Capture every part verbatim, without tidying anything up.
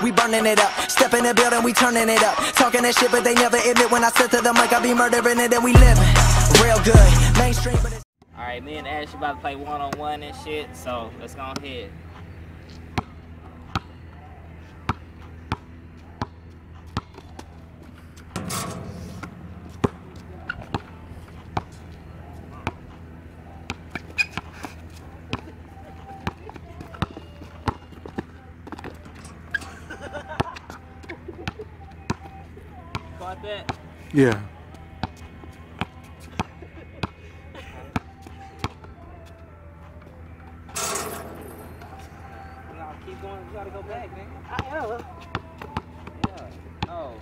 we burning it up. Step in the building, we turning it up. Talking that shit, but they never admit when I said to them like I be murdering it and we living real good. Mainstream. All right, me and Ashley about to play one on one and shit, so let's go ahead. That. Yeah. No, keep going. You gotta go back, man. I am. Yeah. Oh,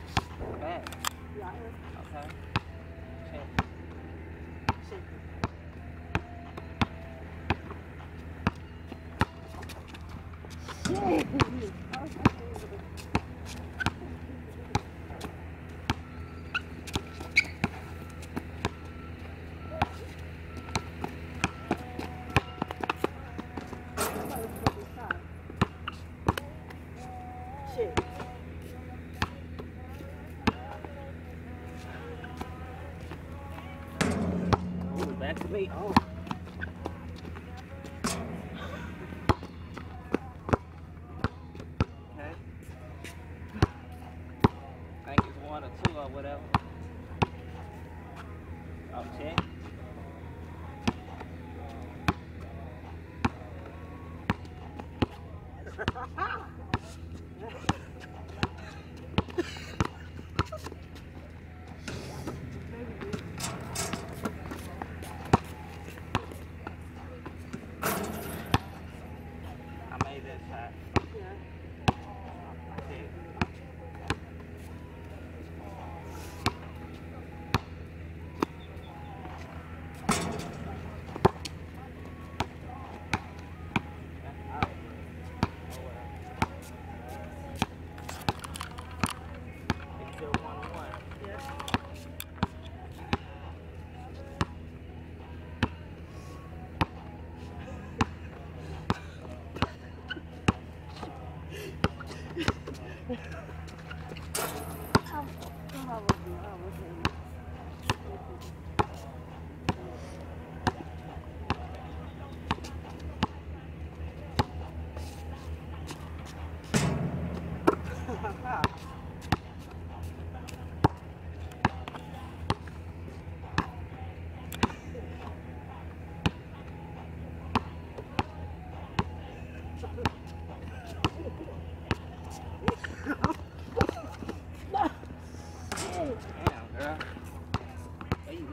back. Yeah. Okay. Shit. Shit. Back to me. Oh. Okay. I think it's one or two or whatever. Okay.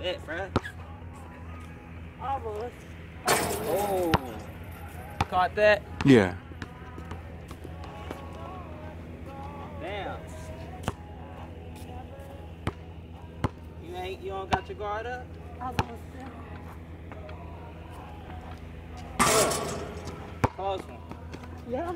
It, bro. Almost. Oh. Caught that? Yeah. Damn. You ain't, you don't got your guard up? I was almost there. Close one. Yeah.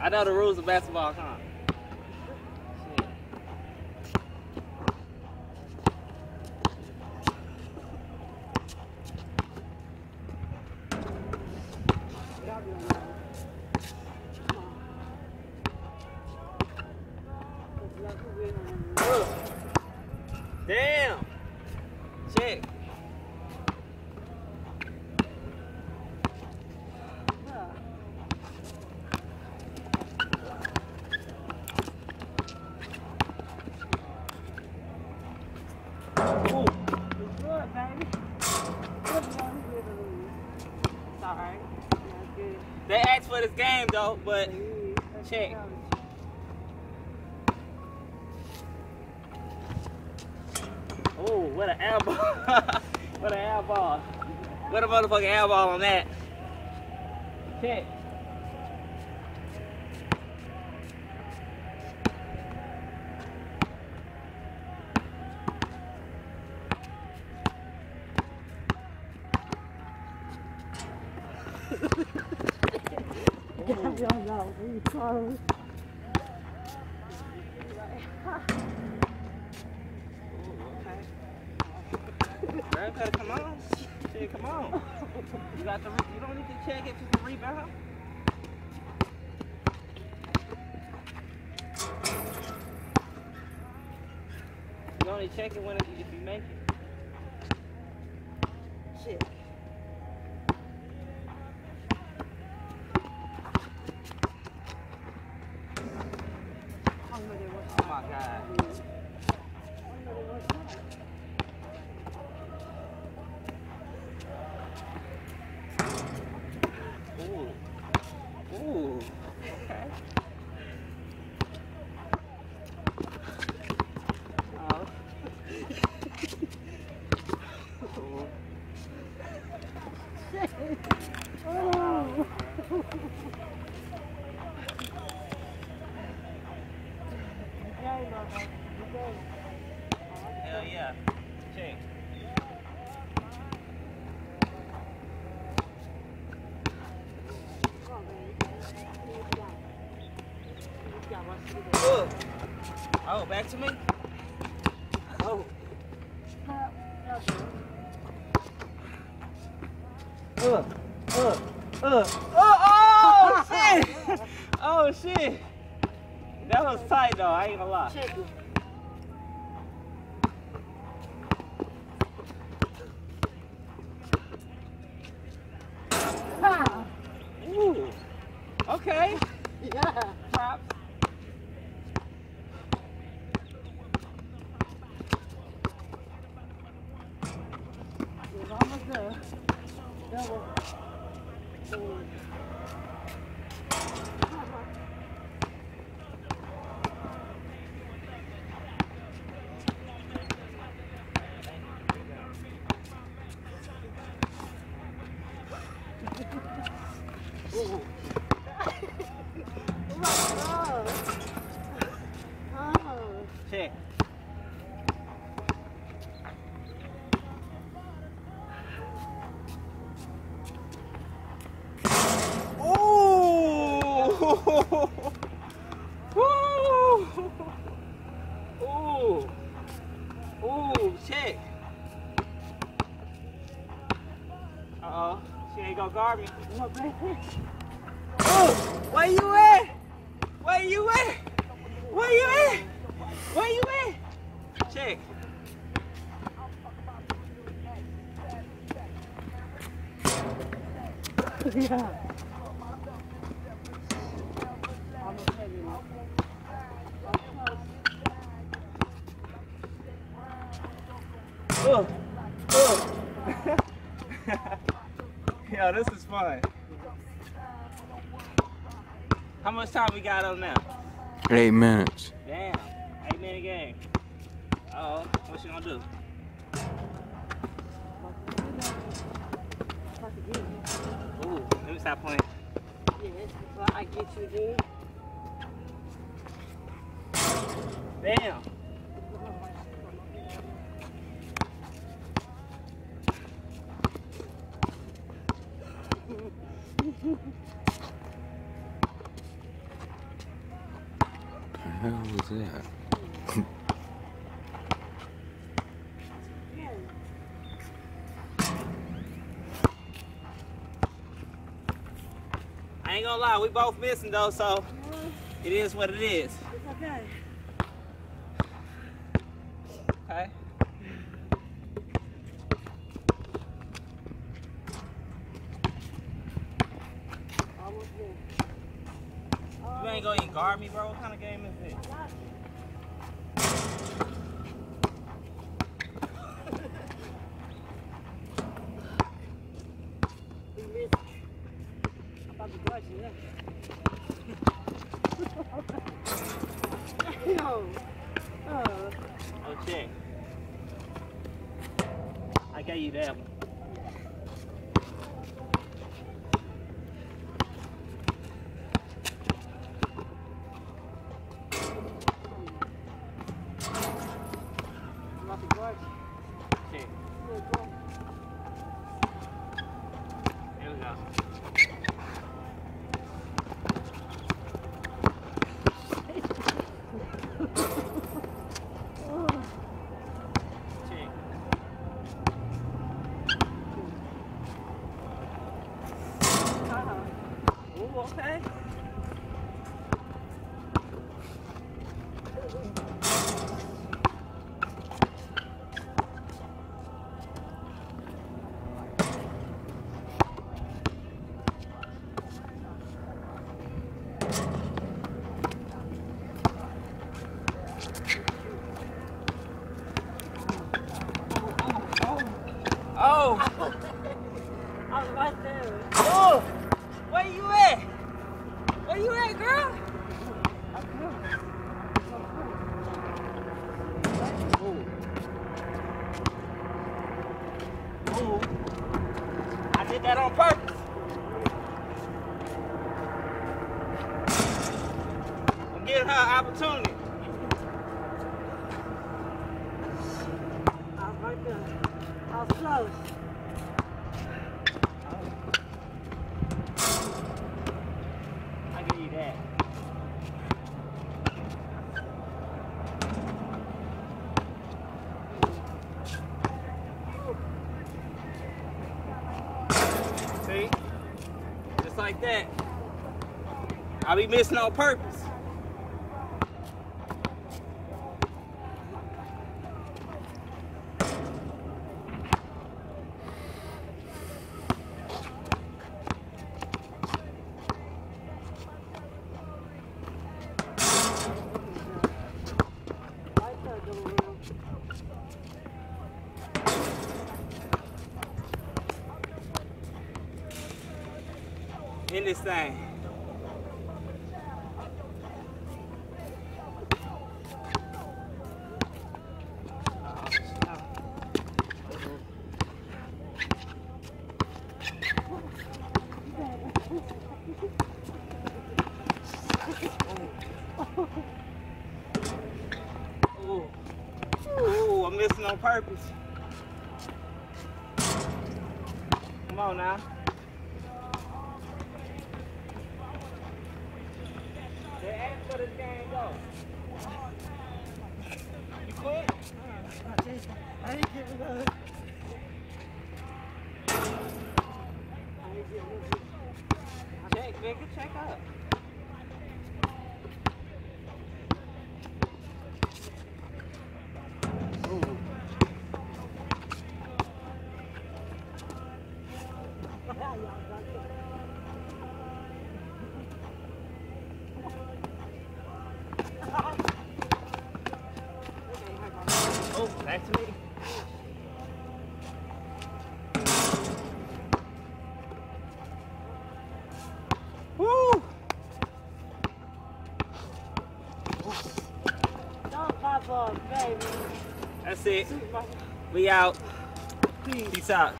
I know the rules of basketball, huh? Damn! Check. though, but check. Oh, what an eyeball. What an eyeball. What a motherfucking eyeball on that. Check. I don't know, we close. Girl, gotta come on. Shit, come on. You got the you don't need to check it, just the rebound. You only check it when it, if you make it. Shit. Oh my God. Ooh. Ooh. Okay. Oh. Oh. Hell yeah. Check. Oh. Oh, back to me? Oh. Uh, uh, uh. Oh, oh, shit! Oh, shit! That was tight though, I ain't gonna lie. Check. Ah. Ooh. Okay. Yeah. Props. It was almost there. That was ooh. Oh my God. Oh. Check. Oh. Oh. Oh. Oh, check. Uh-oh. She ain't gonna guard me. Oh, where you at? Where you at? Where you at? Where you at? Check. Yeah. Oh, oh. Yo, this is fun. How much time we got on now? Eight minutes. Damn. Eight minute game. Uh oh. What you gonna do? Ooh, let me stop playing. Yeah, that's what I get you, dude. Damn. How was that? I ain't gonna lie, we both missing though, so it is what it is. It's okay. Okay. You ain't gonna guard me, bro. What kind of game is this? I'm about to guard you. Oh. Oh. Okay. I got you there. Okay. Oh! I was right there. Oh! Where you at? Where you at, girl? Oh. Oh. I did that on purpose. I'm giving her an opportunity. I was right there. I was close. See? Just like that. I be missing on purpose. In this thing. Oh, oh, I'm missing on purpose. Come on now. Where did the game go? You quit? I ain't giving up. I ain't giving up. Check, nigga, check up. Oh, back to me. Woo! Oh. Don't pop up, baby. That's it. We out. Peace out.